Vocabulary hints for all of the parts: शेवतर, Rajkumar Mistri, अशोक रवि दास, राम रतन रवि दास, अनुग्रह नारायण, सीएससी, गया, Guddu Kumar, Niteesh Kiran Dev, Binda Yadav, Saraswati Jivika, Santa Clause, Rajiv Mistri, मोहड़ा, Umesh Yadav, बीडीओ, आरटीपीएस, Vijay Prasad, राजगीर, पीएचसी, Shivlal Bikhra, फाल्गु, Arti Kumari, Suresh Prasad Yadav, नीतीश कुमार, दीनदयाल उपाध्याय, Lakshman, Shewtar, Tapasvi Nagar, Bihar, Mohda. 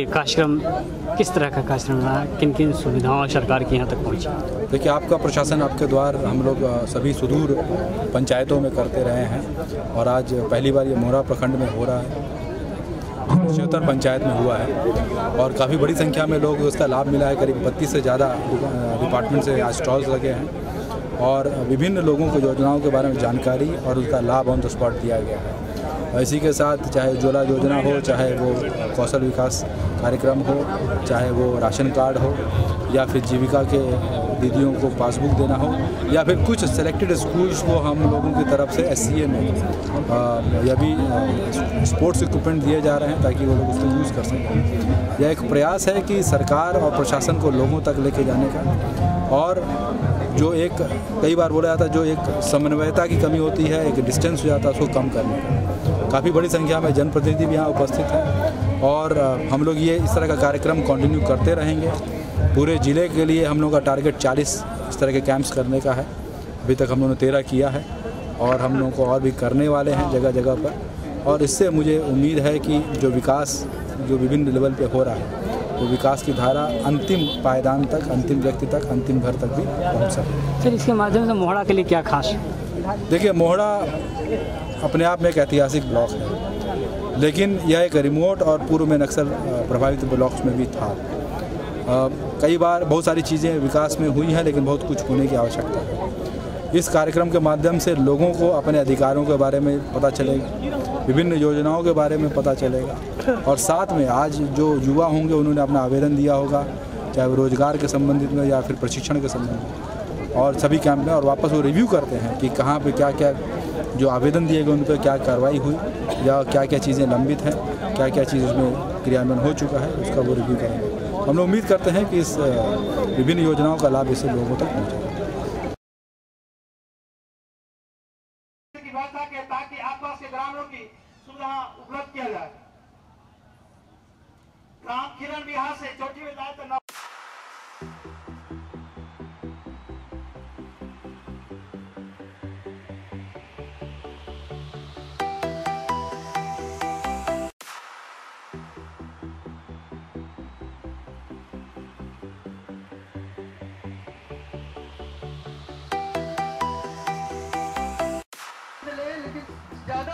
एक आश्रम किस तरह का आश्रम रहा, किन किन सुविधाओं सरकार की यहाँ तक पहुँची? देखिए, आपका प्रशासन आपके द्वार हम लोग सभी सुदूर पंचायतों में करते रहे हैं और आज पहली बार ये मोहरा प्रखंड में हो रहा है, शेवतर पंचायत में हुआ है और काफ़ी बड़ी संख्या में लोग उसका लाभ मिला है। करीब 32 से ज़्यादा डिपार्टमेंट से आज स्टॉल्स लगे हैं और विभिन्न लोगों को योजनाओं के बारे में जानकारी और उसका लाभ ऑन द स्पॉट दिया गया है। इसी के साथ चाहे उज्ज्वला योजना हो, चाहे वो कौशल विकास कार्यक्रम हो, चाहे वो राशन कार्ड हो या फिर जीविका के दीदियों को पासबुक देना हो या फिर कुछ सेलेक्टेड स्कूल्स को हम लोगों की तरफ से SCA में या भी स्पोर्ट्स इक्विपमेंट दिए जा रहे हैं ताकि वो लोग उसको यूज़ कर सकें। यह एक प्रयास है कि सरकार और प्रशासन को लोगों तक लेके जाने का, और जो एक कई बार बोला जाता है जो एक समन्वयता की कमी होती है, एक डिस्टेंस हो जाता है, उसको कम करने का। काफ़ी बड़ी संख्या में जनप्रतिनिधि भी यहाँ उपस्थित हैं और हम लोग ये इस तरह का कार्यक्रम कंटिन्यू करते रहेंगे। पूरे ज़िले के लिए हम लोग का टारगेट 40 इस तरह के कैंप्स करने का है। अभी तक हम लोगों ने 13 किया है और हम लोगों को और भी करने वाले हैं जगह जगह पर, और इससे मुझे उम्मीद है कि जो विकास जो विभिन्न लेवल पे हो रहा है वो तो विकास की धारा अंतिम पायदान तक, अंतिम व्यक्ति तक, अंतिम घर तक भी पहुँच सके। सर, इसके माध्यम से मोहड़ा के लिए क्या खास? देखिए, मोहड़ा अपने आप में एक ऐतिहासिक ब्लॉक है, लेकिन यह एक रिमोट और पूर्व में नक्सल प्रभावित ब्लॉक्स में भी था। कई बार बहुत सारी चीज़ें विकास में हुई हैं लेकिन बहुत कुछ होने की आवश्यकता है। इस कार्यक्रम के माध्यम से लोगों को अपने अधिकारों के बारे में पता चलेगा, विभिन्न योजनाओं के बारे में पता चलेगा, और साथ में आज जो युवा होंगे उन्होंने अपना आवेदन दिया होगा, चाहे वो रोजगार के संबंधित में या फिर प्रशिक्षण के संबंधित में, और सभी कैंप में, और वापस वो रिव्यू करते हैं कि कहाँ पर क्या क्या जो आवेदन दिए गए उन पर क्या कार्रवाई हुई या क्या क्या चीज़ें लंबित हैं, क्या क्या चीज़ उसमें क्रियान्वयन हो चुका है, उसका वो रिव्यू करेंगे। हम लोग उम्मीद करते हैं कि इस विभिन्न योजनाओं का लाभ इससे लोगों तक पहुँचेगा। ताकि आसपास के ग्रामीणों की सुविधा उपलब्ध किया जाए। राम किरण बिहार से छोटी विधायक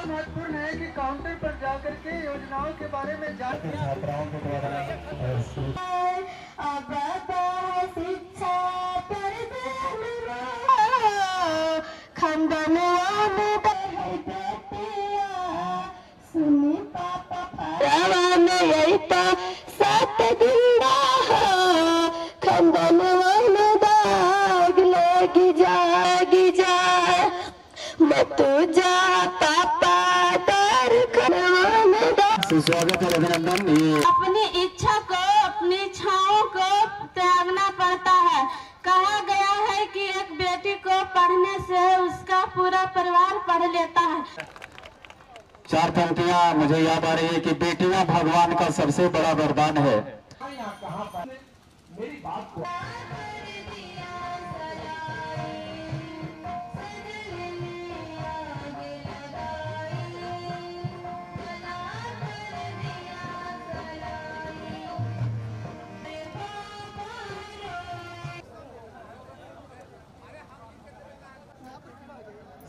महत्वपूर्ण है कि काउंटर पर जाकर के योजनाओं के बारे में जानकारी छात्राओं के स्वागत और अभिनंदन। अपनी इच्छा को, अपनी इच्छाओं को त्यागना पड़ता है। कहा गया है कि एक बेटी को पढ़ने से उसका पूरा परिवार पढ़ लेता है। चार पंक्तियाँ मुझे याद आ रही है कि बेटियाँ भगवान का सबसे बड़ा वरदान है। मेरी बात को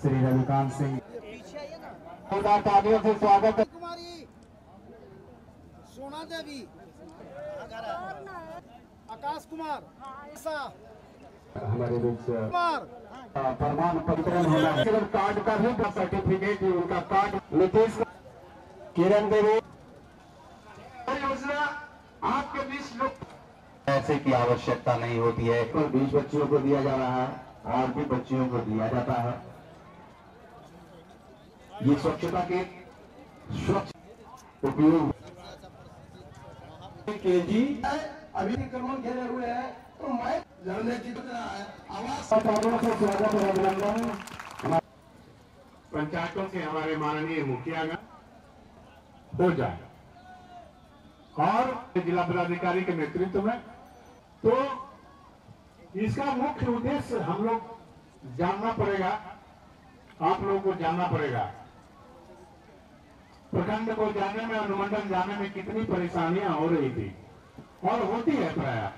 श्री रजकांत सिंह से स्वागत है। सोना देवी, आकाश कुमार, हमारे प्रमाण पत्र सिर्फ कार्ड का ही सर्टिफिकेट, उनका कार्ड। नीतीश किरण देव योजना आपके बीच लोग पैसे की आवश्यकता नहीं होती है। 20 बच्चियों को दिया जा रहा है और भी बच्चियों को दिया जाता है। ये स्वच्छता के स्वच्छ उपयोग KG अभी क्रमण घेरे हुए हैं तो मैं लड़ने की आवाज पंचायतों से हमारे माननीय मुखिया हो जाए और जिला पदाधिकारी के नेतृत्व में, तो इसका मुख्य उद्देश्य हम लोग जानना पड़ेगा, आप लोगों को जानना पड़ेगा प्रखंड को जाने में, अनुमंडल जाने में कितनी परेशानियां हो रही थी और होती है प्रायः।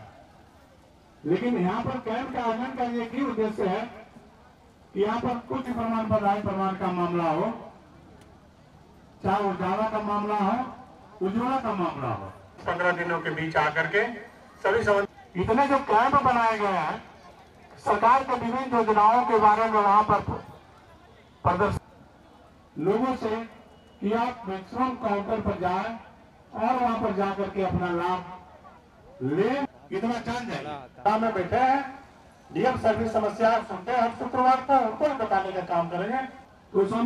लेकिन यहाँ पर कैंप का आयोजन का ये भी उद्देश्य है कि यहाँ पर कुछ प्रमाण पर राय प्रमाण का मामला हो, चाहे उजाला का मामला हो, उज्ज्वला का मामला हो, 15 दिनों के बीच आकर के सभी इतने जो कैंप बनाए गए हैं सरकार के विभिन्न योजनाओं के बारे में वहाँ पर प्रदर्शन लोगों से कि आप मैक्सिमम काउंटर पर जाएं और वहाँ पर जाकर के अपना लाभ ले। इतना जान जाए में बैठे हैं डीएम सर्विस समस्या सुनते हैं, हम शुक्रवार को उनको भी बताने का काम करेंगे। तो उसमें हम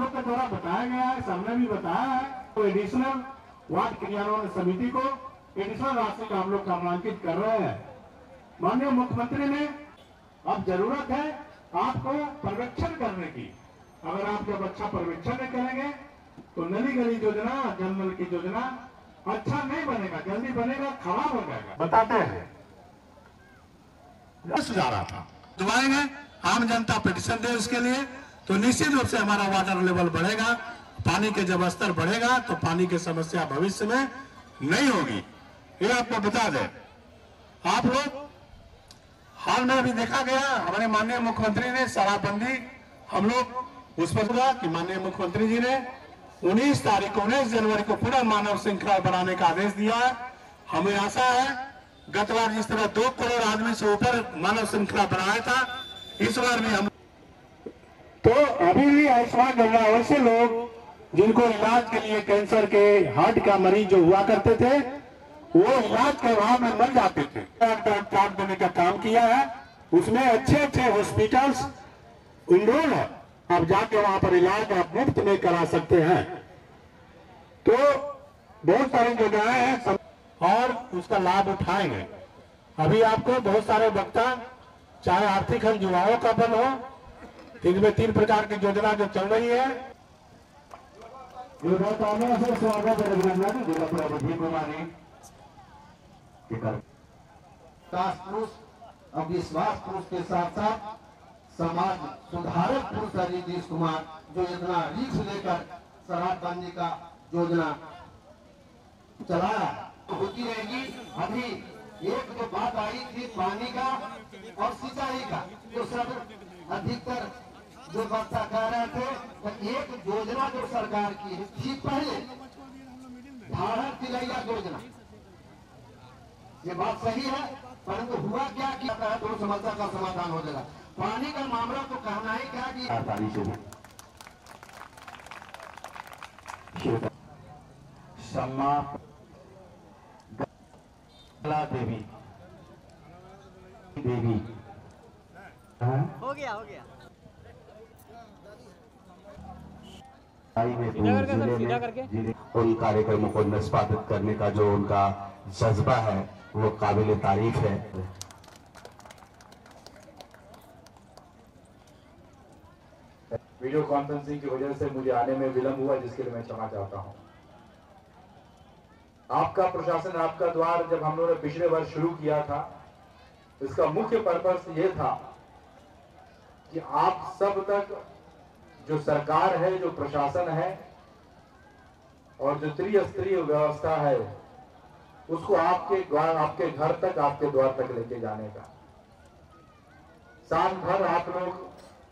लोग के द्वारा बताया गया है, सामने भी बताया है, तो एडिशनल वार्ड क्रियान्वयन समिति को एडिशनल राशि का हम लोग नामांकित कर रहे हैं। माननीय मुख्यमंत्री ने अब जरूरत है आपको पर्यवेक्षण करने की। अगर आप जब अच्छा पर्यवेक्षण नहीं करेंगे तो नली गली योजना, जनमल की योजना अच्छा नहीं बनेगा, जल्दी बनेगा, खराब हो जाएगा। बताते हैं सुझा रहा था दबाएंगे, आम जनता पिटिशन दे उसके लिए, तो निश्चित रूप से हमारा वाटर लेवल बढ़ेगा, पानी के जब स्तर बढ़ेगा तो पानी की समस्या भविष्य में नहीं होगी। ये आपको बता दें, आप लोग हाल में अभी देखा गया हमारे माननीय मुख्यमंत्री ने शराबबंदी, हम लोग उस पर कि माननीय मुख्यमंत्री जी ने 19 जनवरी को पूरा मानव श्रृंखला बनाने का आदेश दिया है। हमें आशा है गत बार जिस तरह 2 करोड़ आदमी से ऊपर मानव श्रृंखला बनाया था, इस बार भी हम तो अभी भी आयुष्मान योजना ऐसे लोग जिनको इलाज के लिए कैंसर के, हार्ट का मरीज जो हुआ करते थे वो इलाज के अभाव में मर जाते थे, कार्ड देने का काम किया है। उसमें अच्छे अच्छे हॉस्पिटल्स इनरोल है, आप जाके वहां पर इलाज आप मुफ्त में करा सकते हैं। तो बहुत सारी जगहें हैं और उसका लाभ उठाएंगे। अभी आपको बहुत सारे वक्ता, चाहे आर्थिक हम युवाओं का बल हो, इनमें 3 प्रकार की योजना जो चल रही है। अब विश्वास पुरुष के साथ साथ समाज सुधारक पुरुष है नीतीश कुमार, जो इतना रिस्क लेकर शराबबंदी का योजना चलाया होती रहेगी। अभी एक जो बात आई थी पानी का और सिंचाई का, तो सब अधिकतर जो वक्ता कह रहे थे तो एक योजना जो सरकार की थी पहले भारत तिलैया योजना, ये बात सही है, परंतु हुआ क्या कि तो समस्या का समाधान हो जाएगा। पानी का मामला तो कहना ही क्या कि आसानी से देवी देवी हो गया में उन कार्यक्रमों को निष्पादित करने का जो उनका जज्बा है वो काबिल तारीफ है। वीडियो कॉन्फ्रेंसिंग की वजह से मुझे आने में विलंब हुआ, जिसके लिए मैं क्षमा चाहता हूं। आपका प्रशासन आपका द्वार जब हम लोगों ने पिछले वर्ष शुरू किया था, इसका मुख्य पर्पस ये था कि आप सब तक जो सरकार है, जो प्रशासन है और जो त्रिस्तरीय व्यवस्था है, उसको आपके द्वार, आपके घर तक, आपके द्वार तक लेके जाने का। साल भर आप लोग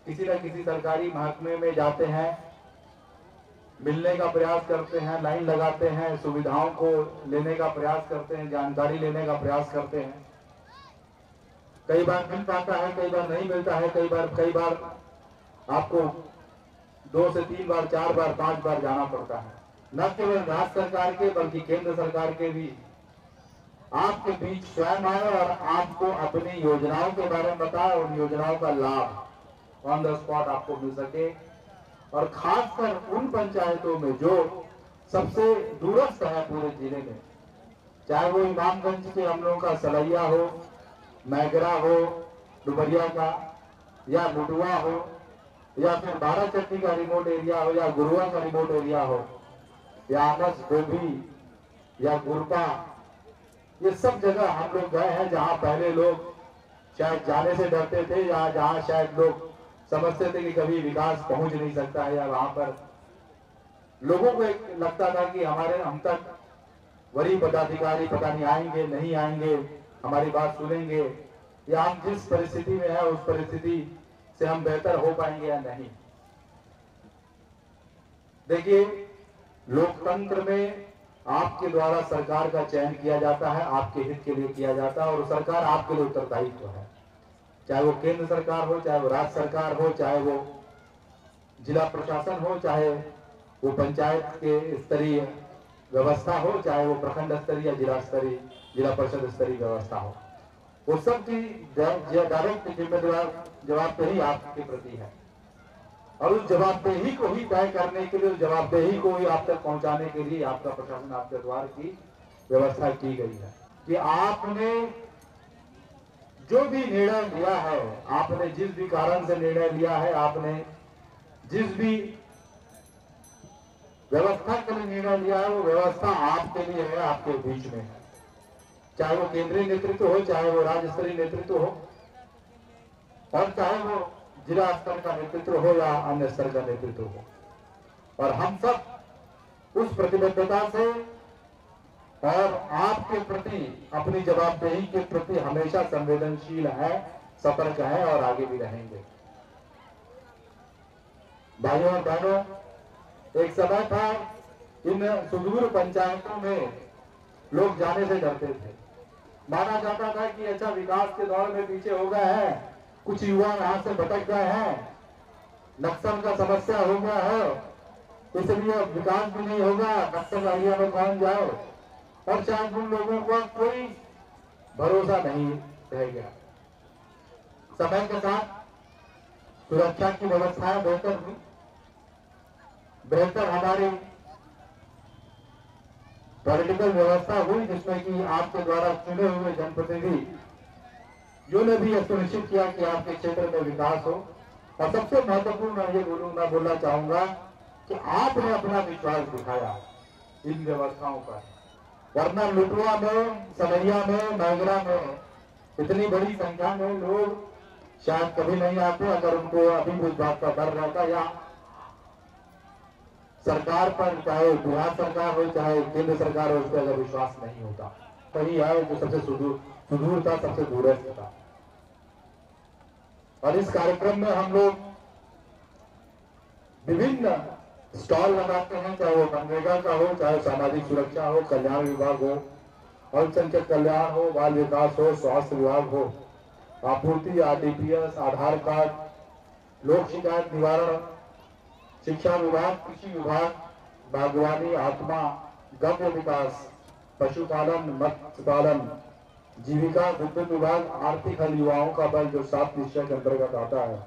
किसी न किसी सरकारी महकमे में जाते हैं, मिलने का प्रयास करते हैं, लाइन लगाते हैं, सुविधाओं को लेने का प्रयास करते हैं, जानकारी लेने का प्रयास करते हैं। कई बार मिल पाता है, कई बार नहीं मिलता है, कई बार आपको 2 से 3 बार 4 बार 5 बार जाना पड़ता है। न केवल राज्य सरकार के बल्कि केंद्र सरकार के भी आपके बीच स्वयं आए और आपको अपनी योजनाओं के बारे में बताएं और उन योजनाओं का लाभ ऑन द स्पॉट आपको मिल सके। और खासकर उन पंचायतों में जो सबसे दूरस्थ है पूरे जिले में, चाहे वो इमामगंज के हम लोगों का सलैया हो, मैगरा हो डुबरिया का, या मुडुआ हो, या फिर 12 चट्टी का रिमोट एरिया हो, या गुरुआ का रिमोट एरिया हो, या आमस गोभी या गुरपा, ये सब जगह हम लोग गए हैं जहाँ पहले लोग शायद जाने से डरते थे, या जहाँ शायद लोग समझते थे कि कभी विकास पहुंच नहीं सकता है, या वहाँ पर लोगों को एक लगता था कि हमारे हम तक वरीय पदाधिकारी पता नहीं आएंगे नहीं आएंगे, हमारी बात सुनेंगे, या हम जिस परिस्थिति में है उस परिस्थिति से हम बेहतर हो पाएंगे या नहीं। देखिए, लोकतंत्र में आपके द्वारा सरकार का चयन किया जाता है, आपके हित के लिए किया जाता है, और सरकार आपके लिए उत्तरदायी तो है, चाहे वो केंद्र सरकार हो, चाहे वो राज्य सरकार हो, चाहे वो जिला प्रशासन हो, चाहे वो पंचायत के स्तरीय व्यवस्था हो, चाहे वो प्रखंड स्तरीय या जिला स्तरीय जिला परिषद स्तरीय व्यवस्था हो, वो सब की डायरेक्ट जवाब पे ही आपके प्रति है, और उस जवाबदेही को ही तय करने के लिए, उस जवाबदेही को ही आप तक पहुंचाने के लिए आपका प्रशासन, आपके द्वार की व्यवस्था की गई है कि आपने जो भी निर्णय लिया है, आपने जिस भी कारण से निर्णय लिया है, आपने जिस भी व्यवस्था के लिए निर्णय लिया है, वो व्यवस्था आपके लिए है, आपके बीच में है, चाहे वो केंद्रीय नेतृत्व हो, चाहे वो राज्य स्तरीय नेतृत्व हो, और चाहे वो जिला स्तर का नेतृत्व हो या अन्य स्तर का नेतृत्व हो। और हम सब उस प्रतिबद्धता से और आपके प्रति, अपनी जवाबदेही के प्रति हमेशा संवेदनशील है, सतर्क है, और आगे भी रहेंगे। भाइयों और बहनों, एक समय था इन सुदूर पंचायतों में लोग जाने से डरते थे, माना जाता था कि अच्छा, विकास के दौर में पीछे हो गए हैं, कुछ युवा यहाँ से भटक गए हैं, नक्सल का समस्या हो गया है, इसलिए विकास भी नहीं होगा, नक्सल एरिया में कौन जाए, और शायद उन लोगों को कोई भरोसा नहीं रह गया। समय के साथ सुरक्षा की व्यवस्थाएं बेहतर हुई, बेहतर हमारी पॉलिटिकल व्यवस्था हुई, जिसमें कि आपके द्वारा चुने हुए जनप्रतिनिधि ने भी यह सुनिश्चित किया कि आपके क्षेत्र में विकास हो। और सबसे महत्वपूर्ण मैं बोलना चाहूंगा कि आपने अपना विश्वास दिखाया इन व्यवस्थाओं पर, वरना लुटवा में, समरिया में, नागरा में इतनी बड़ी संख्या में लोग शायद कभी नहीं आते, अगर उनको अभी कुछ बात का डर रहता, या सरकार पर, चाहे बिहार सरकार हो, चाहे केंद्र सरकार हो, उस पर अगर विश्वास नहीं होता, वही है जो सबसे सुदूर था, सबसे दूरस्थ था। और इस कार्यक्रम में हम लोग विभिन्न स्टॉल लगाते हैं, चाहे वो मनरेगा का हो, चाहे सामाजिक सुरक्षा हो, कल्याण विभाग हो, अल्पसंख्यक कल्याण हो, बाल विकास हो, स्वास्थ्य विभाग हो, आपूर्ति, आरटीपीएस, आधार कार्ड, लोक शिकायत निवारण, शिक्षा विभाग, कृषि विभाग, बागवानी, आत्मा, गव्य विकास, पशुपालन, मत्स्य पालन, जीविका, विद्युत विभाग, आर्थिक हल, युवाओं का बल जो 7 निश्चय के अंतर्गत आता है,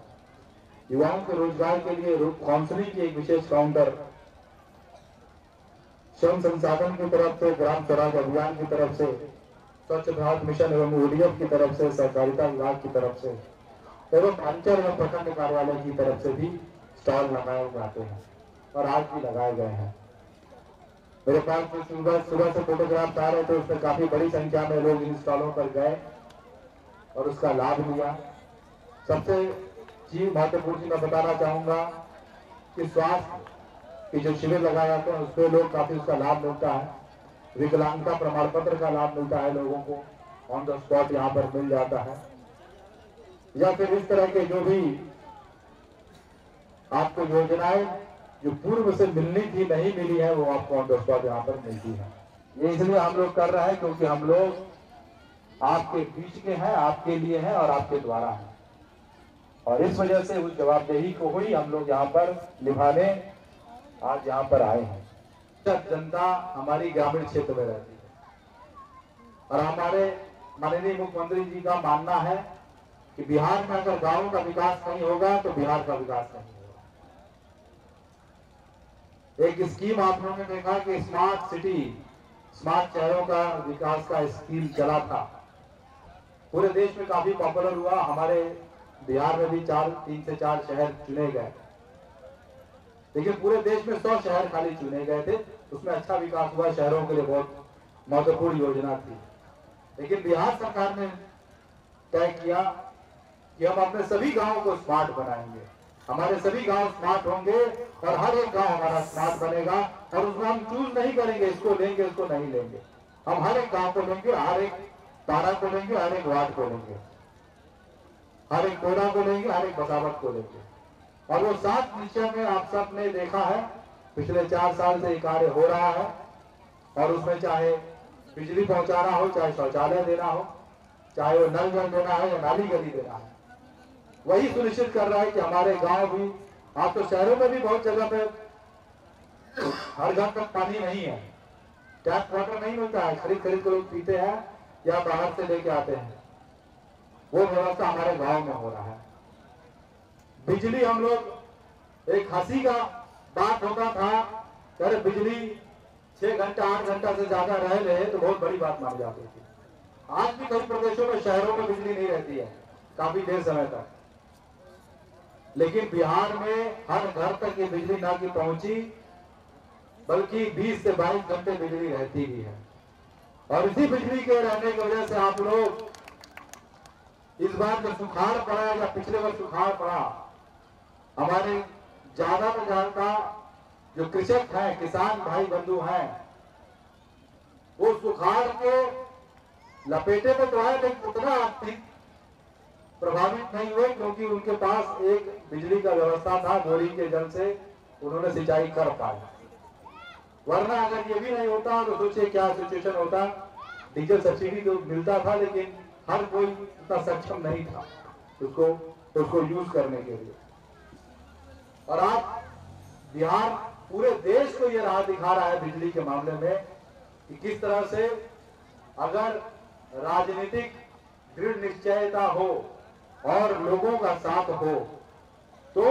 युवाओं के रोजगार के लिए काउंसलिंग की एक विशेष काउंटर, श्रम संसाधन की तरफ से, ग्राम स्वराज अभियान की तरफ से, स्वच्छ भारत मिशन एवं ओडीएफ की तरफ से, सहकारिता विभाग की तरफ से, एवं अंचल एवं प्रखंड कार्यालय की तरफ से भी स्टॉल लगाए जाते हैं, और आज भी लगाए गए हैं। मेरे पास जो सुबह से फोटोग्राफ आ रहे थे, उसमें काफी बड़ी संख्या में लोग इन स्टॉलों पर गए और उसका लाभ लिया। सबसे महत्वपूर्ण चीज मैं बताना चाहूंगा कि स्वास्थ्य की जो शिविर लगाए जाते हैं, उसमें लोग काफी उसका लाभ मिलता है, विकलांगता प्रमाण पत्र का लाभ मिलता है, लोगों को ऑन द स्पॉट यहाँ पर मिल जाता है, या फिर इस तरह के जो भी आपको योजनाएं जो पूर्व से मिलनी थी, नहीं मिली है, वो आपको ऑन द स्पॉट यहाँ पर मिलती है। ये इसलिए हम लोग कर रहे हैं क्योंकि हम लोग आपके बीच के हैं, आपके लिए हैं और आपके द्वारा हैं, और इस वजह से उस जवाबदेही को हुई हम लोग यहाँ पर निभाने आज यहाँ पर आए हैं। जब जनता हमारी ग्रामीण क्षेत्र में रहती है, और हमारे माननीय मुख्यमंत्री जी का मानना है कि बिहार में अगर गाँव का विकास नहीं होगा तो बिहार का विकास नहीं। एक स्कीम आप लोगों ने देखा कि स्मार्ट सिटी, स्मार्ट शहरों का विकास का स्कीम चला था, पूरे देश में काफी पॉपुलर हुआ, हमारे बिहार में भी 3 से 4 शहर चुने गए, लेकिन पूरे देश में 100 शहर खाली चुने गए थे, उसमें अच्छा विकास हुआ, शहरों के लिए बहुत महत्वपूर्ण योजना थी। लेकिन बिहार सरकार ने तय किया कि हम अपने सभी गाँव को स्मार्ट बनाएंगे, हमारे सभी गांव स्मार्ट होंगे और हर एक गांव हमारा स्मार्ट बनेगा और उसमें हम चूज नहीं करेंगे इसको लेंगे इसको नहीं लेंगे, हम हर एक गांव को लेंगे, हर एक तारा को लेंगे, हर एक वार्ड को लेंगे, हर एक कोड़ा को लेंगे, हर एक बसावट को लेंगे। और वो सात विषय में आप सब ने देखा है पिछले 4 साल से ये कार्य हो रहा है और उसमें चाहे बिजली पहुंचाना हो, चाहे शौचालय देना हो, चाहे वो नल जल देना है या नाली गली देना है, वही सुनिश्चित कर रहा है कि हमारे गांव भी, आप तो शहरों में भी बहुत जगह पे हर घर तक पानी नहीं है, टैप वाटर नहीं मिलता है, खरीद खरीद के लोग पीते हैं या बाहर से लेके आते हैं, वो व्यवस्था हमारे गांव में हो रहा है। बिजली हम लोग एक हंसी का बात होता था, अरे बिजली 6 घंटा 8 घंटा से ज्यादा रह रहे तो बहुत बड़ी बात मानी जाती थी। आज भी कई प्रदेशों में शहरों में बिजली नहीं रहती है काफी देर समय तक, लेकिन बिहार में हर घर तक ये बिजली ना कि पहुंची बल्कि 20 से 22 घंटे बिजली रहती भी है। और इसी बिजली के रहने की वजह से आप लोग इस बार जब सुखाड़ पड़ा या पिछले वर्ष सुखाड़ पड़ा, हमारे ज्यादा से ज्यादा जो कृषक हैं, किसान भाई बंधु हैं, वो सुखाड़ के लपेटे में तो है लेकिन उतना आर्थिक प्रभावित नहीं हुए क्योंकि उनके पास एक बिजली का व्यवस्था था, बोरिंग के जल से उन्होंने सिंचाई कर पाया। वरना अगर ये भी नहीं होता तो सोचिए क्या सिचुएशन होता। डीजल सब्सिडी तो मिलता था लेकिन हर कोई उतना सक्षम नहीं था उसको यूज करने के लिए। और आप बिहार पूरे देश को ये राह दिखा रहा है बिजली के मामले में कि किस तरह से अगर राजनीतिक दृढ़ निश्चयता हो और लोगों का साथ हो तो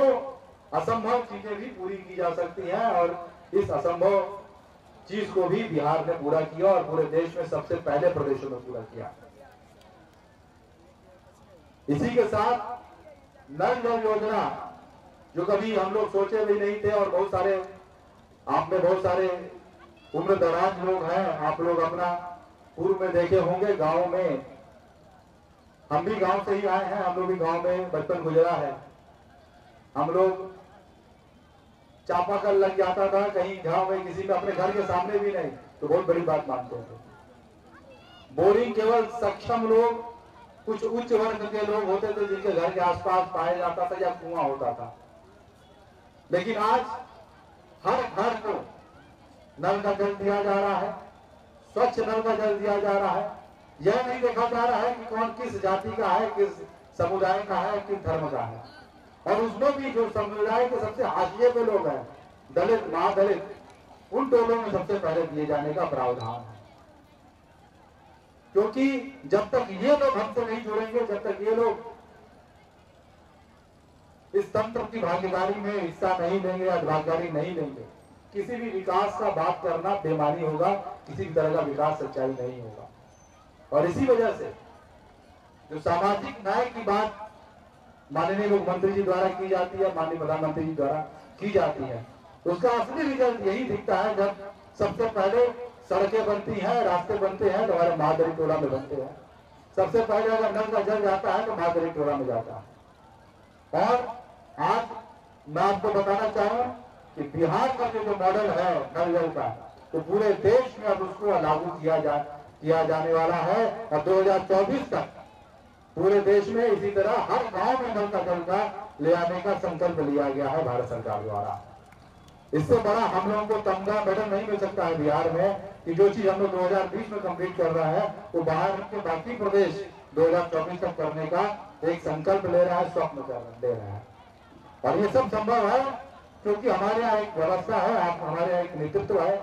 असंभव चीजें भी पूरी की जा सकती हैं। और इस असंभव चीज को भी बिहार ने पूरा किया और पूरे देश में सबसे पहले प्रदेशों में पूरा किया। इसी के साथ नल जल योजना जो कभी हम लोग सोचे भी नहीं थे और बहुत सारे आप में बहुत सारे उम्र दराज लोग हैं, आप लोग अपना पूर्व में देखे होंगे गांव में, हम भी गांव से ही आए हैं, हम लोग भी गांव में बचपन गुजरा है। हम लोग चापाकल लग जाता था कहीं गांव में किसी में, अपने घर के सामने भी नहीं तो बहुत बड़ी बात मानते थे। बोरिंग केवल सक्षम लोग, कुछ उच्च वर्ग के लोग होते थे जिनके घर के आसपास पाया जाता था या कुआं होता था, लेकिन आज हर घर को नल का जल दिया जा रहा है, स्वच्छ नल का जल दिया जा रहा है। यह नहीं देखा जा रहा है कि कौन किस जाति का है, किस समुदाय का है, किस धर्म का है। और उसमें भी जो समुदाय के सबसे हाशिए पे लोग हैं, दलित महादलित, उन टोलों में सबसे पहले दिए जाने का प्रावधान है क्योंकि जब तक ये लोग हमसे नहीं जुड़ेंगे, जब तक ये लोग इस तंत्र की भागीदारी में हिस्सा नहीं लेंगे या भागीदारी नहीं लेंगे, किसी भी विकास का बात करना बेमानी होगा, किसी भी तरह का विकास सच्चाई नहीं होगा। और इसी वजह से जो सामाजिक न्याय की बात माननीय मुख्यमंत्री जी द्वारा की जाती है, माननीय प्रधानमंत्री जी द्वारा की जाती है, उसका असली रिजल्ट यही दिखता है जब सबसे पहले सड़कें बनती हैं, रास्ते बनते हैं तो हमारे मादरी टोला में बनते हैं। सबसे पहले अगर नल का जल जाता है तो मादरी टोला में जाता है। और आज मैं आपको बताना चाहूँ कि बिहार का जो मॉडल है नल जल का, तो पूरे देश में अब उसको लागू किया जाने वाला है और 2024 तक पूरे देश में इसी तरह हर गाँव में नल का जल का ले आने का संकल्प लिया गया है भारत सरकार द्वारा। इससे बड़ा हम लोगों को तमगा मेडल नहीं मिल सकता है बिहार में कि जो चीज हम लोग 2020 में कंप्लीट कर रहा है वो बाहर के बाकी प्रदेश 2024 तक करने का एक संकल्प ले रहा है, स्वप्न ले रहा है। और ये सब संभव है क्योंकि हमारे यहाँ एक व्यवस्था है, हमारे यहाँ एक नेतृत्व है,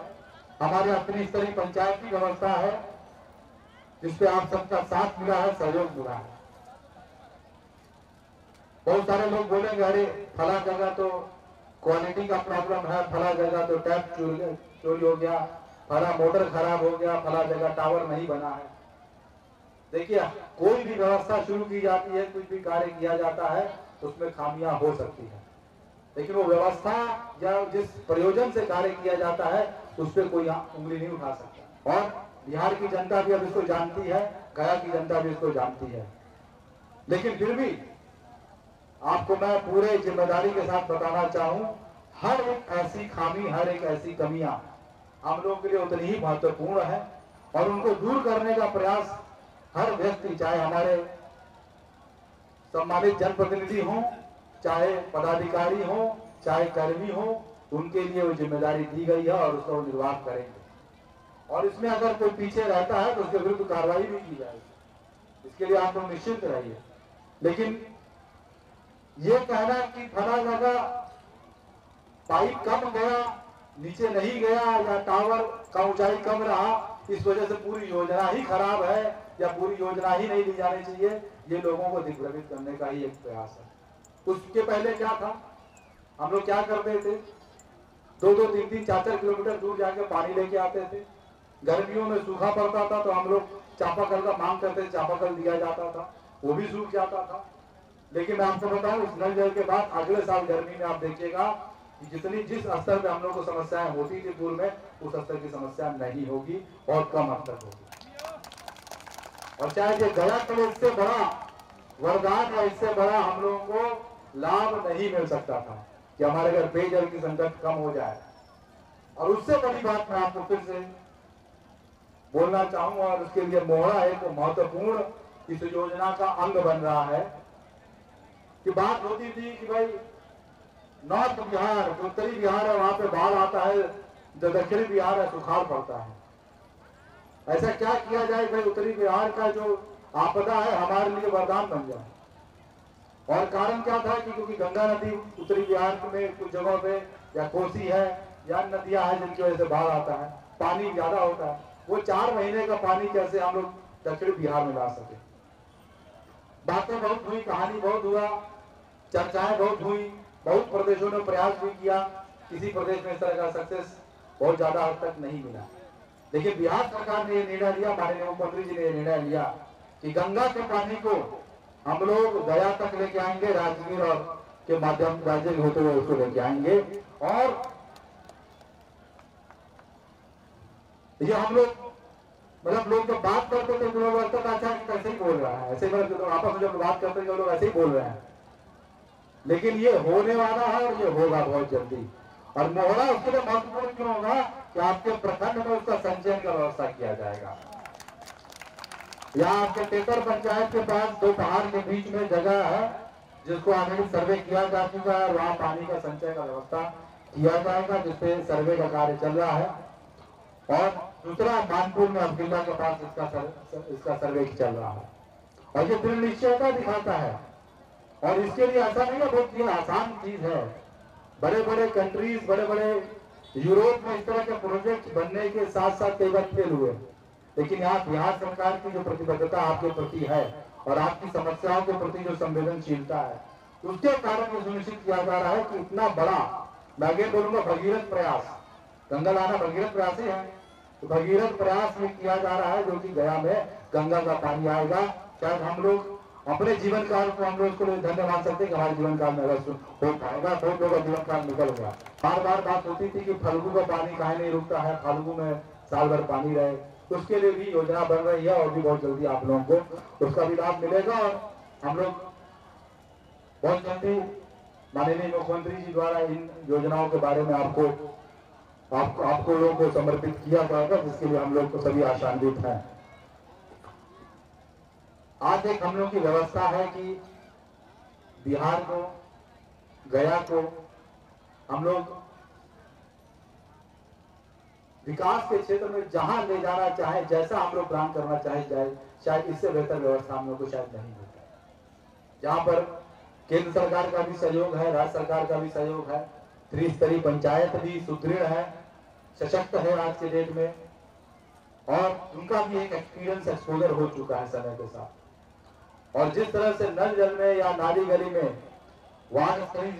हमारे यहाँ अपनी स्तरीय पंचायत की व्यवस्था है जिसपे आप सबका साथ मिला है, सहयोग मिला है। बहुत सारे लोग बोलेंगे अरे फला जगह तो क्वालिटी का प्रॉब्लम है, फला जगह तो टैप चोरी हो गया, फला मोटर खराब हो गया, फला जगह टावर नहीं बना है। देखिए कोई भी व्यवस्था शुरू की जाती है, कुछ भी कार्य किया जाता है उसमें खामियां हो सकती है, लेकिन वो व्यवस्था या जिस प्रयोजन से कार्य किया जाता है उस पर कोई उंगली नहीं उठा सकता। और बिहार की जनता भी अब इसको जानती है, गया की जनता भी इसको जानती है, लेकिन फिर भी आपको मैं पूरे जिम्मेदारी के साथ बताना चाहूं, हर एक ऐसी खामी, हर एक ऐसी कमियां हम लोगों के लिए उतनी ही महत्वपूर्ण है और उनको दूर करने का प्रयास हर व्यक्ति, चाहे हमारे सम्मानित जनप्रतिनिधि हों, चाहे पदाधिकारी हों, चाहे कर्मी हों, उनके लिए वो जिम्मेदारी दी गई है और उसका निर्वाह करेंगे। और इसमें अगर कोई पीछे रहता है तो उसके विरुद्ध कार्रवाई भी की जाएगी, इसके लिए आप लोग निश्चित रहिए। लेकिन ये कहना कि फला लगा, पाइप कम गया, नीचे नहीं गया या टावर का ऊंचाई कम रहा, इस वजह से पूरी योजना ही खराब है या पूरी योजना ही नहीं ली जानी चाहिए, ये लोगों को दिग्भ्रमित करने का ही एक प्रयास है। उसके पहले क्या था, हम लोग क्या करते थे, 2-2, 3-3, 4-4 किलोमीटर दूर जाके पानी लेके आते थे। गर्मियों में सूखा पड़ता था तो हम लोग चापाकल का मांग करते, चापाकल दिया जाता था, वो भी सूख जाता था। लेकिन मैं आपको बताऊं, उस नल जल के बाद अगले साल गर्मी में आप देखिएगा कि जिस स्तर पे हम लोग को समस्याएं होती थी पूर्व में, उस स्तर की समस्या नहीं होगी और कम स्तर होगी। और चाहे ये गया कल, इससे बड़ा वरदान या इससे बड़ा हम लोगों को लाभ नहीं मिल सकता था कि हमारे घर पेयजल की संकट कम हो जाए। और उससे बड़ी बात मैं आपको फिर से बोलना चाहूंगा, और उसके लिए मोहड़ा एक महत्वपूर्ण इस योजना का अंग बन रहा है। कि बात होती थी कि भाई नॉर्थ बिहार, उत्तरी बिहार है, वहां पे बाढ़ आता है, जो दक्षिणी बिहार है सुखाड़ पड़ता है। ऐसा क्या किया जाए भाई उत्तरी बिहार का जो आपदा है हमारे लिए वरदान बन जाए। और कारण क्या था कि क्योंकि गंगा नदी उत्तरी बिहार में कुछ जगहों पे या कोसी है या नदियां हैं जिनकी वजह से बाढ़ आता है, पानी ज्यादा होता है, वो 4 महीने का पानी कैसे हम लोग दक्षिण बिहार में ला सके। बातें बहुत हुई, कहानी बहुत हुआ, चर्चाएं बहुत हुई, बहुत प्रदेशों ने प्रयास भी किया, किसी प्रदेश में इस तरह का सक्सेस बहुत ज्यादा हद तक नहीं मिला। लेकिन बिहार सरकार ने यह निर्णय लिया, माननीय मुख्यमंत्री जी ने यह निर्णय लिया कि गंगा के पानी को हम लोग गया तक लेके आएंगे, राजगीर और के माध्यम राजगीर होते हुए उसको लेके आएंगे। और ये हम लोग मतलब लोग जब बात करते थे तो लोग अच्छा कैसे ही बोल रहा है, ऐसे मतलब आपस में जब बात करते हैं लोग ऐसे ही बोल रहे हैं। लेकिन ये होने वाला है और ये होगा बहुत जल्दी। और मोहड़ा उसके लिए महत्वपूर्ण क्यों होगा कि आपके प्रखंड में उसका संचयन का व्यवस्था किया जाएगा। यहाँ आपके टेकर पंचायत के पास 2 पहाड़ के बीच में जगह है जिसको ऑलरेडी सर्वे किया जा चुका है, वहाँ पानी का संचय का व्यवस्था किया जाएगा जिसपे सर्वे का कार्य चल रहा है। और दूसरा मानपुर में अब्दुल्ला के पास इसका सर्वे चल रहा है। और ये दृढ़ निश्चयता दिखाता है। और इसके लिए ऐसा नहीं है बहुत ही आसान चीज है, बड़े बड़े कंट्रीज, बड़े बड़े यूरोप में इस तरह के प्रोजेक्ट बनने के साथ साथ कई बार फेल हुए। लेकिन यहाँ बिहार सरकार की जो प्रतिबद्धता आपके प्रति है और आपकी समस्याओं के प्रति जो संवेदनशीलता है, उसके कारण ये सुनिश्चित किया जा रहा है कि इतना बड़ा, मैं आगे बोलूंगा, भगीरथ प्रयास, गंगा लाना भगीरथ प्रयास ही है, तो भगीरथ प्रयास में किया जा रहा है जो कि गया में गंगा का पानी आएगा। शायद हम लोग अपने जीवन काल को हम लोग धन्य मान सकते कि हमारे जीवन काल में अगर हो पाएगा तो लोगों का जीवन काल निकल गया। बार बार बात होती थी कि फाल्गु का पानी काहे नहीं रुकता है, फाल्गु में साल भर पानी रहे, उसके लिए भी योजना बन रही है और भी बहुत जल्दी आप लोगों को उसका भी लाभ मिलेगा। और हम लोग बहुत जल्दी माननीय मुख्यमंत्री जी द्वारा इन योजनाओं के बारे में आपको लोगों को समर्पित किया जाएगा, जिसके लिए हम लोग को सभी आशान्वित हैं। आज एक हम लोग की व्यवस्था है कि बिहार को, गया को हम लोग विकास के क्षेत्र में जहां ले जाना चाहे, जैसा हम लोग प्लान करना चाहे, शायद इससे बेहतर व्यवस्था हम लोग को शायद नहीं मिलता। जहां पर केंद्र सरकार का भी सहयोग है, राज्य सरकार का भी सहयोग है, त्रिस्तरीय पंचायत भी सुदृढ़ है, सशक्त है आज के डेट में, और उनका भी एक एक्सपीरियंस एक्सपोजर हो चुका है समय के साथ। और जिस तरह से नल जल में या नाली गली में वार्ड स्तरीय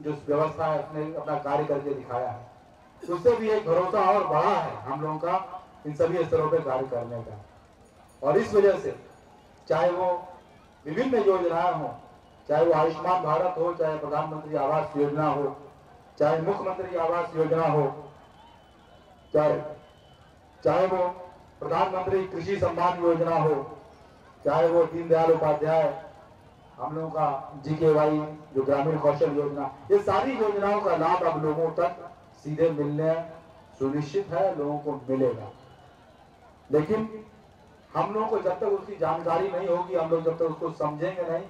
जो व्यवस्था है उसने अपना कार्य करके दिखाया है, उससे भी एक भरोसा और बड़ा है हम लोगों का इन सभी स्तरों पर कार्य करने का। और इस वजह से चाहे वो विभिन्न योजनाएं हो, चाहे वो आयुष्मान भारत हो, चाहे प्रधानमंत्री आवास योजना हो, चाहे मुख्यमंत्री आवास योजना हो, चाहे वो प्रधानमंत्री कृषि सम्मान योजना हो, चाहे वो दीनदयाल उपाध्याय हम लोगों का जीकेवाई जो ग्रामीण कौशल योजना, ये सारी योजनाओं का लाभ अब लोगों तक सीधे मिलने सुनिश्चित है, लोगों को मिलेगा। लेकिन हम लोगों को जब तक उसकी जानकारी नहीं होगी, हम लोग जब तक उसको समझेंगे नहीं,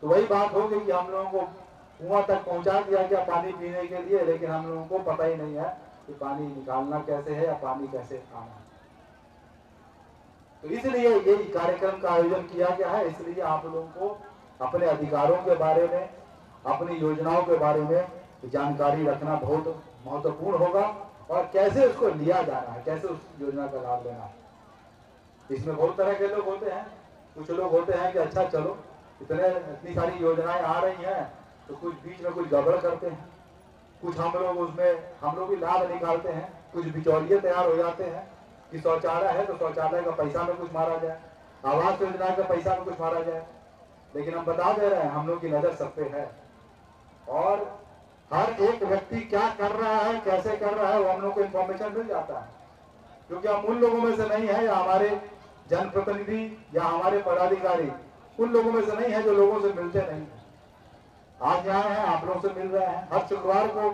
तो वही बात होगी कि हम लोगों को कुआं तक पहुंचा दिया गया पानी पीने के लिए, लेकिन हम लोगों को पता ही नहीं है कि पानी निकालना कैसे है या पानी कैसे आना है। तो इसलिए ये कार्यक्रम का आयोजन किया गया है। इसलिए आप लोगों को अपने अधिकारों के बारे में, अपनी योजनाओं के बारे में जानकारी रखना बहुत महत्वपूर्ण होगा, और कैसे उसको लिया जाना है, कैसे उस योजना का लाभ लेना है। इसमें बहुत तरह के लोग होते हैं। कुछ लोग होते हैं कि अच्छा चलो इतनी सारी योजनाएं आ रही हैं, तो कुछ बीच में कुछ गड़बड़ करते हैं, कुछ हम लोग उसमें भी लाभ निकालते हैं, कुछ बिचौलिए तैयार हो जाते हैं कि शौचालय है तो शौचालय का पैसा में कुछ मारा जाए, आवास योजना का पैसा में कुछ मारा जाए। लेकिन हम बता दे रहे हैं, हम लोग की नजर सब पे है, और हर एक व्यक्ति क्या कर रहा है, कैसे कर रहा है, वो हम लोग को इन्फॉर्मेशन मिल जाता है, क्योंकि हम उन लोगों में से नहीं है, या हमारे जनप्रतिनिधि या हमारे पदाधिकारी उन लोगों में से नहीं है जो लोगों से मिलते नहीं। आज यहाँ हैं, आप लोगों से मिल रहे हैं, हर शुक्रवार को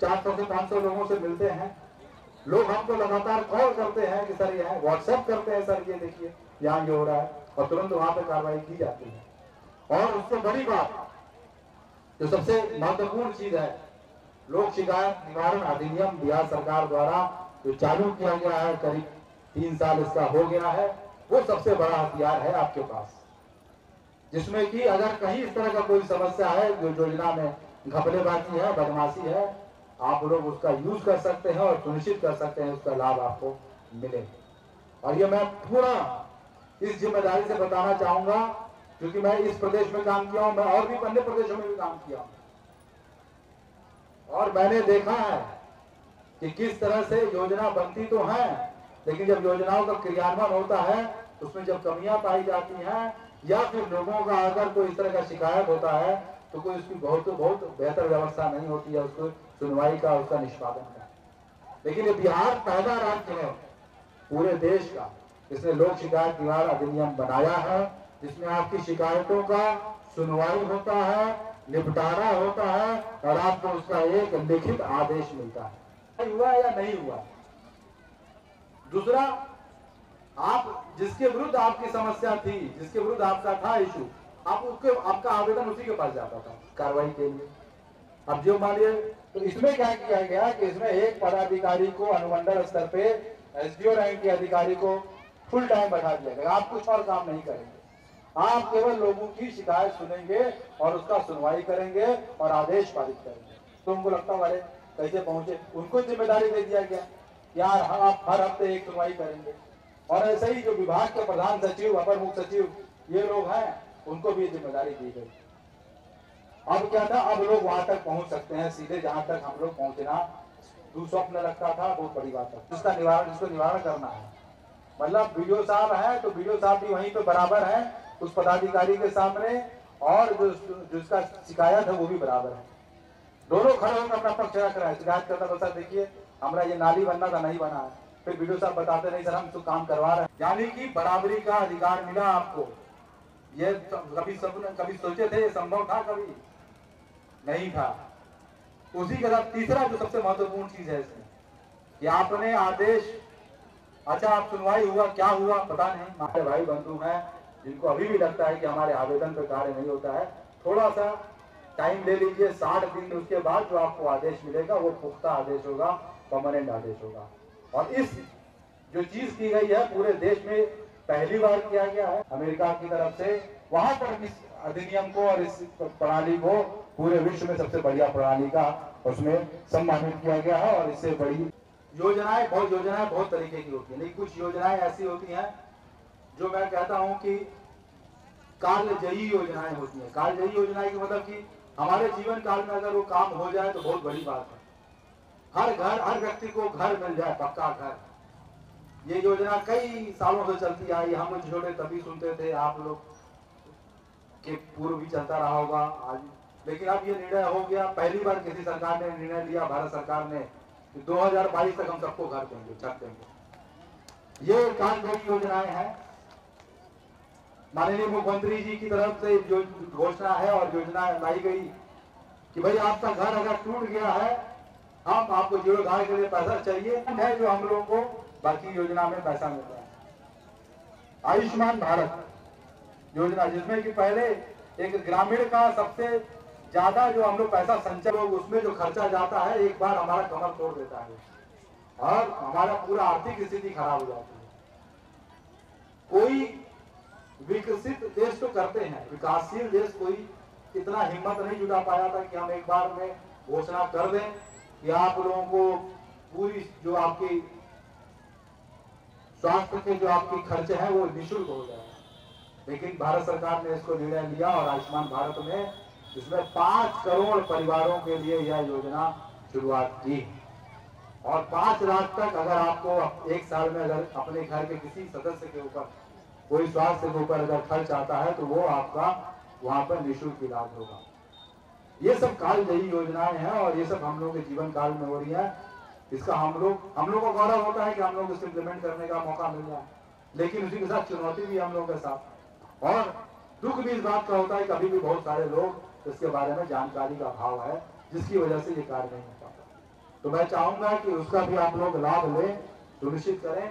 400 से 500 लोगों से मिलते हैं। लोग हमको लगातार कॉल करते हैं कि सर ये है, व्हाट्सएप करते हैं सर ये देखिए यहाँ ये हो रहा है, और तुरंत वहाँ पे कार्रवाई की जाती है। और उससे बड़ी बात जो सबसे महत्वपूर्ण चीज है, लोक शिकायत निवारण अधिनियम बिहार सरकार द्वारा जो चालू किया गया है, करीब 3 साल इसका हो गया है, वो सबसे बड़ा हथियार है आपके पास, जिसमें कि अगर कहीं इस तरह का कोई समस्या है जो योजना में घपलेबाजी है, बदमाशी है, आप लोग उसका यूज कर सकते हैं और सुनिश्चित कर सकते हैं उसका लाभ आपको मिले। और ये मैं पूरा इस जिम्मेदारी से बताना चाहूंगा, क्योंकि मैं इस प्रदेश में काम किया हूं, मैं और भी अन्य प्रदेशों में भी काम किया हूं, और मैंने देखा है कि किस तरह से योजना बनती तो है, लेकिन जब योजनाओं का क्रियान्वयन होता है उसमें जब कमियां पाई जाती हैं, या फिर लोगों का अगर कोई इस तरह का शिकायत होता है, तो कोई उसकी बहुत बेहतर व्यवस्था नहीं होती है उसको सुनवाई का, उसका निष्पादन का। लेकिन ये बिहार पहला राज्य है पूरे देश का जिसने लोक शिकायत निवारण अधिनियम बनाया है, जिसमें आपकी शिकायतों का सुनवाई होता है, निपटारा होता है, और आपको उसका एक लिखित आदेश मिलता है, हुआ या नहीं हुआ। दूसरा, आप जिसके विरुद्ध आपकी समस्या थी, जिसके विरुद्ध आपका था इशू, आप आपका आवेदन उसी के पास जाता था कार्रवाई के लिए। अब जो मानिए, तो इसमें क्या किया गया कि इसमें एक पदाधिकारी को अनुमंडल स्तर पे एसडीओ रैंक के अधिकारी को फुल टाइम बैठा दिया गया। आप कुछ और काम नहीं करेंगे, आप केवल लोगों की शिकायत सुनेंगे और उसका सुनवाई करेंगे और आदेश पारित करेंगे। तो उनको लगता वाले कैसे पहुंचे, उनको जिम्मेदारी दे दिया गया यार आप हर हफ्ते एक सुनवाई करेंगे। और ऐसे ही जो विभाग के प्रधान सचिव, अपर मुख्य सचिव, ये लोग हैं, उनको भी जिम्मेदारी दी गई। अब क्या था, अब लोग वहां तक पहुंच सकते हैं सीधे, जहां तक हम लोग पहुंचना दुस्वप्न लगता था, बहुत बड़ी बात है। जिसका निवारण, जिसको निवारण करना है, मतलब बीडीओ साहब है तो बीडीओ साहब भी वहीं पे बराबर है उस पदाधिकारी के सामने, और जिसका शिकायत है वो भी बराबर है। दोनों खड़े होकर अपना पक्ष रख रहा है, शिकायत करता तो सर देखिए हमारा ये नाली बनना था, नहीं बना है, फिर वीडियो साहब बताते नहीं सर हम तो काम करवा रहे हैं। यानी कि बराबरी का अधिकार मिला आपको। ये कभी सोचे थे ये संभव था? कभी नहीं था। उसी के साथ तीसरा जो सबसे महत्वपूर्ण चीज है इसमें, कि आपने आदेश, अच्छा आप सुनवाई हुआ, क्या हुआ पता नहीं। हमारे भाई बंधु हैं जिनको अभी भी लगता है कि हमारे आवेदन पर कार्य नहीं होता है, थोड़ा सा टाइम ले लीजिए, 60 दिन उसके बाद जो आपको आदेश मिलेगा वो पुख्ता आदेश होगा, परमानेंट आदेश होगा। और इस जो चीज की गई है पूरे देश में पहली बार किया गया है अमेरिका की तरफ से, वहां पर इस अधिनियम को और इस प्रणाली को पूरे विश्व में सबसे बढ़िया प्रणाली का उसमें सम्मानित किया गया है। और इससे बड़ी योजनाएं, बहुत योजनाएं बहुत तरीके की होती है, लेकिन कुछ योजनाएं ऐसी होती हैं जो मैं कहता हूं कि कालजयी योजनाएं होती है। कालजयी योजनाएं की मतलब कि हमारे जीवन काल में अगर वो काम हो जाए तो बहुत बड़ी बात है। हर घर, हर व्यक्ति को घर मिल जाए, पक्का घर, ये योजना कई सालों से चलती आई। हम छोटे तभी सुनते थे, आप लोग के पूर्व भी चलता रहा होगा आज, लेकिन अब ये निर्णय हो गया। पहली बार किसी सरकार ने निर्णय लिया, भारत सरकार ने, कि 2022 तक हम सबको घर देंगे, छत देंगे। ये कालजयी योजनाएं हैं। माननीय मुख्यमंत्री जी की तरफ से जो घोषणा है और योजना लाई गई कि भाई आपका घर अगर टूट गया है हम आपको जीर्णोद्धार के लिए पैसा चाहिए है, जो हम लोगों को बाकी योजना में पैसा मिलता है। आयुष्मान भारत योजना जिसमें कि पहले एक ग्रामीण का सबसे ज्यादा जो हम लोग पैसा संचय उसमें जो खर्चा जाता है एक बार हमारा कमर तोड़ देता है और हमारा पूरा आर्थिक स्थिति खराब हो जाती है। कोई विकसित देश तो करते हैं, विकासशील देश कोई इतना हिम्मत नहीं जुटा पाया था कि हम एक बार में घोषणा कर दें कि आप लोगों को पूरी जो आपकी स्वास्थ्य के जो आपके खर्चे हैं वो निःशुल्क हो जाए, लेकिन भारत सरकार ने इसको निर्णय लिया और आयुष्मान भारत में इसमें 5 करोड़ परिवारों के लिए यह योजना शुरुआत की और 5 लाख तक अगर आपको एक साल में अगर अपने घर के किसी सदस्य के ऊपर कोई स्वास्थ्य के ऊपर अगर खर्च आता है तो वो आपका वहां पर निःशुल्क इलाज होगा। ये सब कालजयी योजनाएं हैं और ये सब हम लोग के जीवन काल में हो रही है। इसका हम लोग को गौरव होता है कि हम लोग इसको इम्प्लीमेंट करने का मौका मिल रहा है, लेकिन उसी के साथ चुनौती भी हम लोग के साथ और दुख भी इस बात का होता है कि अभी भी बहुत सारे लोग इसके बारे में जानकारी का अभाव है जिसकी वजह से ये कार्य नहीं हो पाता। तो मैं चाहूंगा कि उसका भी आप लोग लाभ लें, सुनिश्चित करें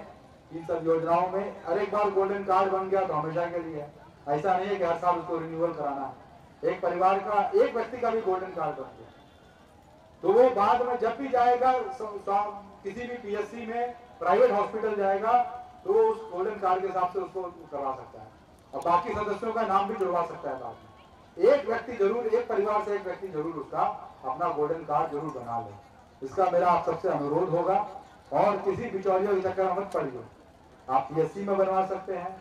इन सब योजनाओं में। हर एक बार गोल्डन कार्ड बन गया तो हमेशा के लिए, ऐसा नहीं है कि हर साल उसको रिन्यूअल कराना है। एक परिवार का एक व्यक्ति का भी गोल्डन कार्ड बन गया तो वो बाद में जब भी जाएगा किसी भी पीएचसी में प्राइवेट हॉस्पिटल जाएगा तो उस गोल्डन कार्ड के हिसाब से उसको करवा सकता है और बाकी सदस्यों का नाम भी जुड़वा सकता है बाद में। एक व्यक्ति जरूर, एक परिवार से एक व्यक्ति जरूर उसका अपना गोल्डन कार्ड जरूर बना ले, इसका मेरा आप सबसे अनुरोध होगा। और किसी बिचौलियों के चक्कर मत पड़िए। आप पीएससी में बनवा सकते हैं,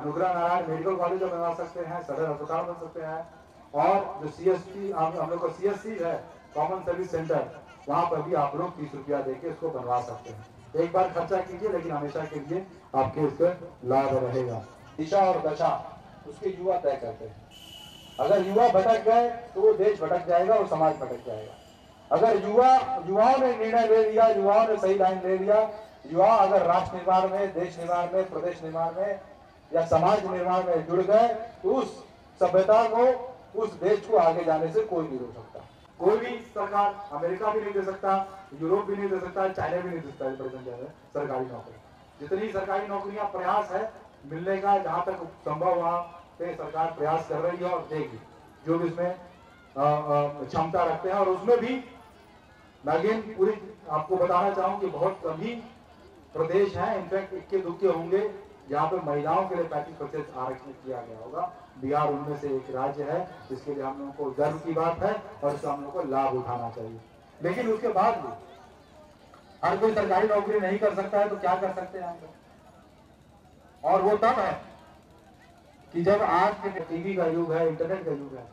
अनुग्रह नारायण मेडिकल कॉलेज में बनवा सकते हैं, सदर अस्पताल बन सकते हैं और जो सीएससी हम लोग का सीएससी है कॉमन सर्विस सेंटर वहां पर भी आप लोग 30 रुपया देके इसको बनवा सकते हैं। एक बार खर्चा कीजिए लेकिन हमेशा के लिए आपके इसका लाभ रहेगा। दिशा और दशा उसके युवा तय करते हैं। अगर युवा भटक गए तो वो देश भटक जाएगा और समाज भटक जाएगा। अगर युवाओं ने निर्णय ले लिया, युवाओं ने सही लाइन ले लिया, युवा अगर राष्ट्र निर्माण में, देश निर्माण में, प्रदेश निर्माण में या समाज निर्माण में जुड़ गए तो उस सभ्यता को, उस देश को आगे जाने से कोई नहीं रोक सकता। कोई भी सरकार, अमेरिका भी नहीं दे सकता, यूरोप भी नहीं दे सकता, चाइना भी नहीं दे सकता सरकारी नौकरी। जितनी सरकारी नौकरियां प्रयास है मिलने का, जहाँ तक संभव वहाँ पे सरकार प्रयास कर रही है और देगी जो भी इसमें क्षमता रखते हैं। और उसमें भी अगेन पूरी आपको बताना चाहूँ कि बहुत कम ही प्रदेश हैं, इनफैक्ट इक्के दुक्के होंगे जहाँ पे महिलाओं के लिए 35% आरक्षण किया गया होगा। बिहार उनमें से एक राज्य है जिसके लिए हम लोगों को गर्व की बात है और इसका हम लोगों को लाभ उठाना चाहिए। लेकिन उसके बाद भी हर कोई सरकारी नौकरी नहीं कर सकता है तो क्या कर सकते हैं हम? और वो तब है कि जब आज के टीवी का युग है, इंटरनेट का युग है,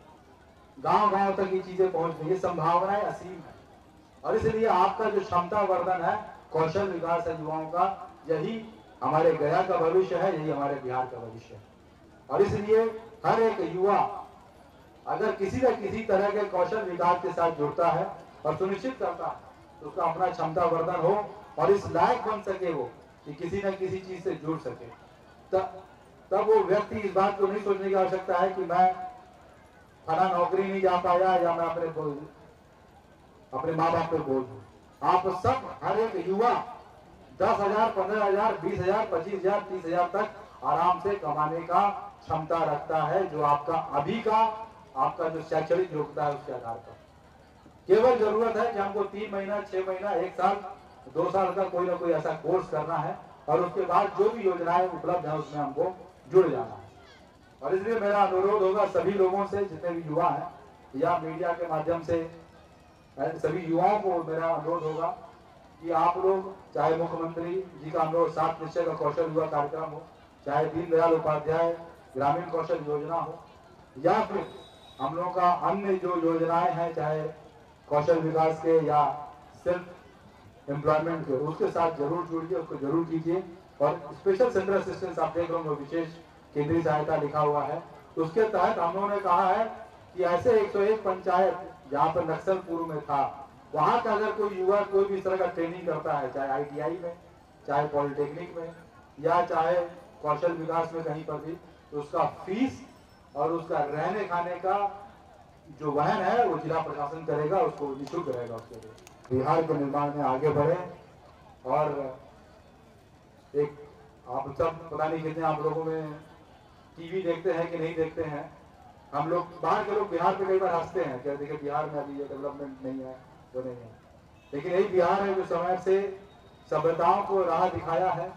गाँव गाँव तक ये चीजें पहुँच रही है, संभावनाएं असीम है और इसलिए आपका जो क्षमता वर्धन है, कौशल विकास है युवाओं का, यही हमारे गया का भविष्य है, यही हमारे बिहार का भविष्य है। और इसलिए हर एक युवा अगर किसी न किसी तरह के कौशल विकास के साथ जुड़ता है और सुनिश्चित करता है तो उसका अपना क्षमता वर्धन हो और इस लायक बन सके वो कि किसी न किसी चीज से जुड़ सके। तब वो व्यक्ति इस बात को नहीं सोचने की आवश्यकता है कि मैं फला नौकरी नहीं जा पाया या मैं अपने माँ बाप पे बोझ हूँ। आप सब हर एक युवा 10,000, 15,000, 20,000, 25,000, 30,000 तक आराम से कमाने का क्षमता रखता है जो आपका अभी का आपका जो शैक्षणिक योग्यता है उसके आधार पर। केवल जरूरत है कि हमको 3 महीना, 6 महीना, 1 साल, 2 साल का कोई ना कोई ऐसा कोर्स करना है और उसके बाद जो भी योजनाएं उपलब्ध है उसमें हमको जुड़ जाना है। और इसलिए मेरा अनुरोध होगा सभी लोगों से, जितने भी युवा हैं या मीडिया के माध्यम से सभी युवाओं को मेरा अनुरोध होगा कि आप लोग चाहे मुख्यमंत्री जी का हम लोग 7 निश्चय का कौशल युवा कार्यक्रम हो, चाहे दीनदयाल उपाध्याय ग्रामीण कौशल योजना हो या फिर हम लोगों का अन्य जो योजनाएं हैं चाहे कौशल विकास के या सेल्फ एम्प्लॉयमेंट के, उसके साथ जरूर जुड़िए, उसको जरूर कीजिए। और स्पेशल सेंट्रल असिस्टेंस आप देख रहे हो विशेष केंद्रीय सहायता लिखा हुआ है, उसके तहत हम लोगों ने कहा है कि ऐसे 101 पंचायत जहाँ पर नक्सल पूर्व में था वहाँ का अगर कोई युवा कोई भी इस तरह का ट्रेनिंग करता है, चाहे आईटीआई में, चाहे पॉलिटेक्निक में या चाहे कौशल विकास में कहीं पर भी, उसका फीस और उसका रहने खाने का जो वहन है वो जिला प्रशासन करेगा, उसको निःशुल्क रहेगा उसके लिए। बिहार के निर्माण में आगे बढ़े और एक आप सब पता नहीं कितने आप लोगों में टीवी देखते हैं कि नहीं देखते हैं, हम लोग बाहर के लोग बिहार पे कई बार हंसते हैं कि देखिए बिहार में अभी ये डेवलपमेंट नहीं है वो नहीं है, लेकिन यही बिहार है जो समय से सभ्यताओं को राह दिखाया है,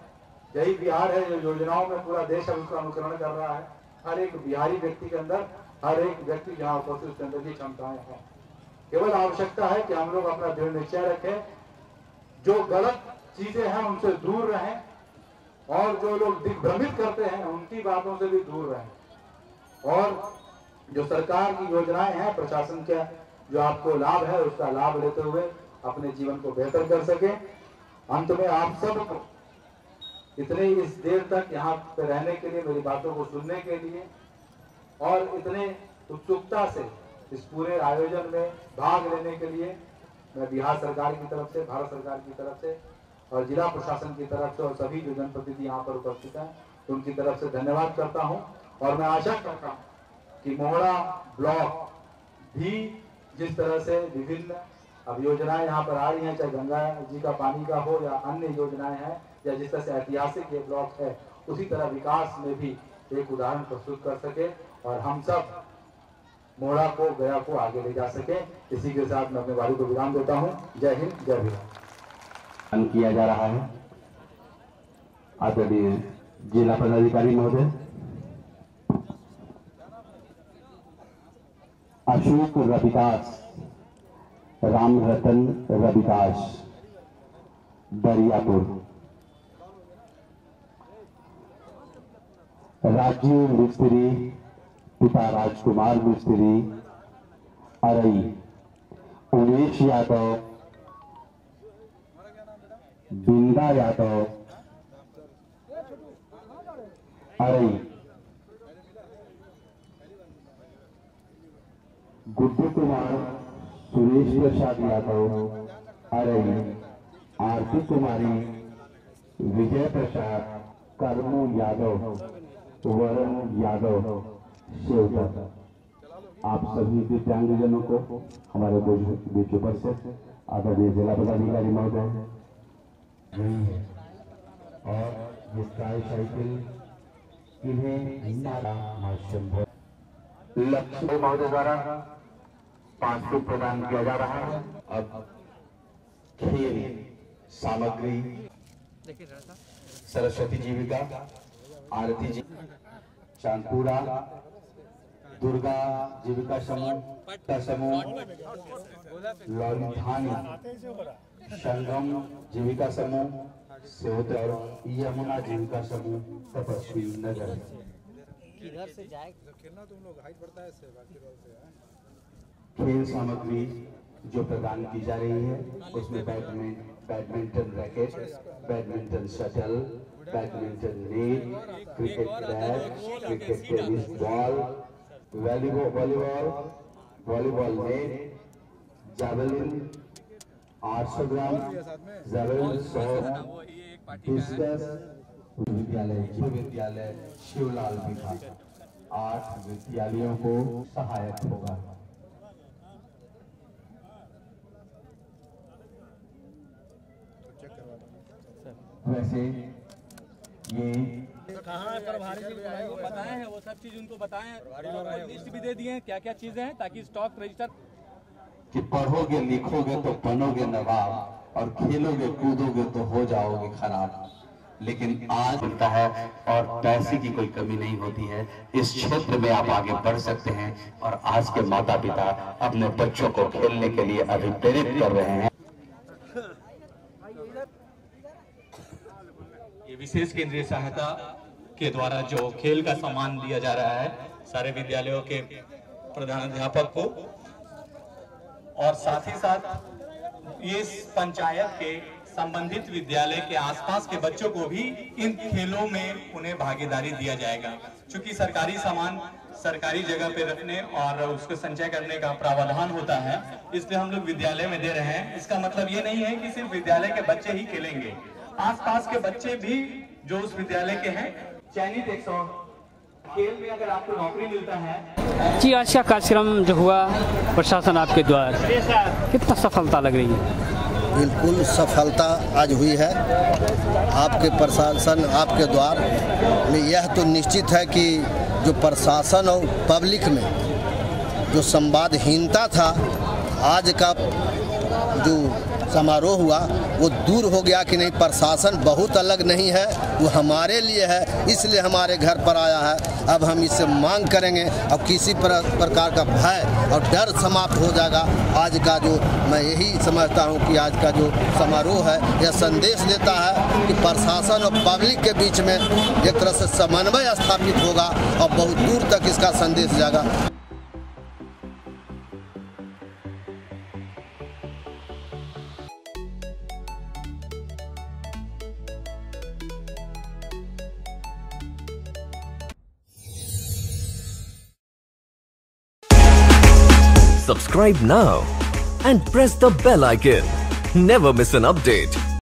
यही बिहार है जो योजनाओं में पूरा देश अब उसका अनुकरण कर रहा है। हर एक बिहारी व्यक्ति के अंदर, हर एक व्यक्ति जहाँ उपस्थित उसके अंदर की क्षमताएं हैं। केवल आवश्यकता है कि हम लोग अपना दृढ़ निश्चय रखें, जो गलत चीजें हैं उनसे दूर रहें और जो लोग दिग्भ्रमित करते हैं उनकी बातों से भी दूर रहें, और जो सरकार की योजनाएं हैं, प्रशासन का जो आपको लाभ है उसका लाभ लेते हुए अपने जीवन को बेहतर कर सके। अंत में आप सबको इतने इस देर तक यहाँ पे रहने के लिए, मेरी बातों को सुनने के लिए और इतने उत्सुकता से इस पूरे आयोजन में भाग लेने के लिए मैं बिहार सरकार की तरफ से, भारत सरकार की तरफ से और जिला प्रशासन की तरफ से और सभी जो जनप्रतिनिधि यहाँ पर उपस्थित हैं उनकी तरफ से धन्यवाद करता हूँ। और मैं आशा करता हूँ कि मोहड़ा ब्लॉक भी जिस तरह से विभिन्न अब योजनाएं यहाँ पर आ रही हैं, चाहे गंगा जी का पानी का हो या अन्य योजनाएं हैं या जिस तरह से ऐतिहासिक ये ब्लॉक है, उसी तरह विकास में भी एक उदाहरण प्रस्तुत कर सके और हम सब मोड़ा को, गया को आगे ले जा सके। इसी के साथ मैं अपने वाणी को विराम देता हूँ। जय हिंद, जय बिहार। किया जा रहा है आदरणीय जिला पदाधिकारी महोदय अशोक रवि दास, राम रतन रवि दास, दरियापुर, राजीव मिस्त्री, पिता राजकुमार मिस्त्री, अरई, उमेश यादव, बिंदा यादव, अरई, गुड्डू कुमार, सुरेश प्रसाद यादव, अरई, आरती कुमारी, विजय प्रसाद, कर्मू यादव, वरुण यादव, शेवटर। आप सभी दिव्यांगजनों को हमारे बीच उपस्थित आदरणीय जिला पदाधिकारी महोदय और जिसका साइकिल इन्हें लक्ष्मण महोदय द्वारा 5 प्रदान किया जा रहा है। अब खेल सामग्री सरस्वती जीविका, आरती जी, चांदपुरा दुर्गा जीविका समूह, लालिधान संगम जीविका समूह शेवतर, यमुना जीविका समूह, तपस्वी नगर। किधर से जाए खेलना तुम लोग, हाइट बढ़ता है इससे बाकी रोल से। खेल सामग्री जो प्रदान की जा रही है उसमें badminton racket, badminton shuttle, badminton net, cricket bat, cricket tennis ball, volleyball, volleyball net, javelin 800 gram, javelin shot, discus, विद्यालय शिवलाल बिखरा 8 विद्यालयों को सहायक होगा। वैसे ये कहाँ है प्रभारी जी को बताए हैं, वो सब चीज उनको बताए हैं, लिस्ट भी दे दिए हैं क्या क्या चीजें हैं, ताकि स्टॉक रजिस्टर कि पढ़ोगे लिखोगे तो बनोगे नवाब और खेलोगे कूदोगे तो हो जाओगे खराब, लेकिन आज मिलता है और पैसे की कोई कमी नहीं होती है। इस क्षेत्र में आप आगे बढ़ सकते हैं और आज के माता पिता अपने बच्चों को खेलने के लिए अभिप्रेरित कर रहे हैं। विशेष केंद्रीय सहायता के द्वारा जो खेल का सम्मान दिया जा रहा है सारे विद्यालयों के प्रधानाध्यापक को, और साथ ही साथ इस पंचायत के संबंधित विद्यालय के आसपास के बच्चों को भी इन खेलों में उन्हें भागीदारी दिया जाएगा, क्योंकि सरकारी सामान सरकारी जगह पे रखने और उसको संचय करने का प्रावधान होता है, इसलिए हम लोग विद्यालय में दे रहे हैं। इसका मतलब ये नहीं है कि सिर्फ विद्यालय के बच्चे ही खेलेंगे, आसपास के बच्चे भी जो उस विद्यालय के हैं। चयनित 100 खेल में अगर आपको नौकरी मिलता है। जी आज का कार्यक्रम जो हुआ प्रशासन आपके द्वारा कितना सफलता लग रही है? बिल्कुल सफलता आज हुई है आपके प्रशासन आपके द्वार में। यह तो निश्चित है कि जो प्रशासन और पब्लिक में जो संवादहीनता था आज का जो समारोह हुआ वो दूर हो गया कि नहीं। प्रशासन बहुत अलग नहीं है, वो हमारे लिए है, इसलिए हमारे घर पर आया है। अब हम इससे मांग करेंगे अब किसी प्रकार का भय और डर समाप्त हो जाएगा। आज का जो मैं यही समझता हूँ कि आज का जो समारोह है यह संदेश देता है कि प्रशासन और पब्लिक के बीच में एक तरह से समन्वय स्थापित होगा और बहुत दूर तक इसका संदेश जाएगा। Subscribe now and press the bell icon. Never miss an update.